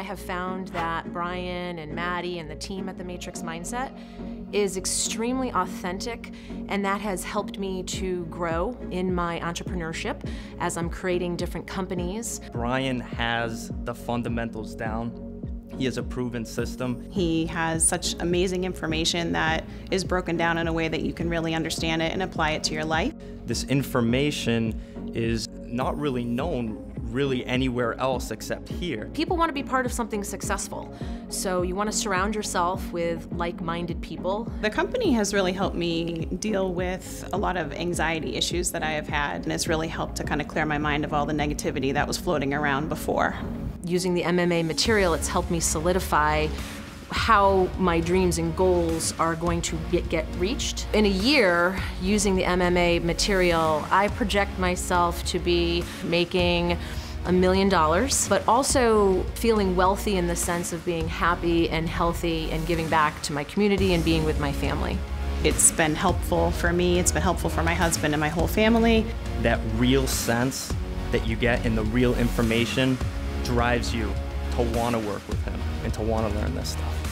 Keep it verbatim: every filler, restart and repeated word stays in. I have found that Brian and Maddie and the team at The Matrix Mindset is extremely authentic, and that has helped me to grow in my entrepreneurship as I'm creating different companies. Brian has the fundamentals down. He has a proven system. He has such amazing information that is broken down in a way that you can really understand it and apply it to your life. This information is not really known really anywhere else except here. People want to be part of something successful, so you want to surround yourself with like-minded people. The company has really helped me deal with a lot of anxiety issues that I have had, and it's really helped to kind of clear my mind of all the negativity that was floating around before. Using the M M A material, it's helped me solidify how my dreams and goals are going to get, get reached. In a year, using the M M A material, I project myself to be making a million dollars, but also feeling wealthy in the sense of being happy and healthy and giving back to my community and being with my family. It's been helpful for me, it's been helpful for my husband and my whole family. That real sense that you get in the real information drives you to want to work with him and to want to learn this stuff.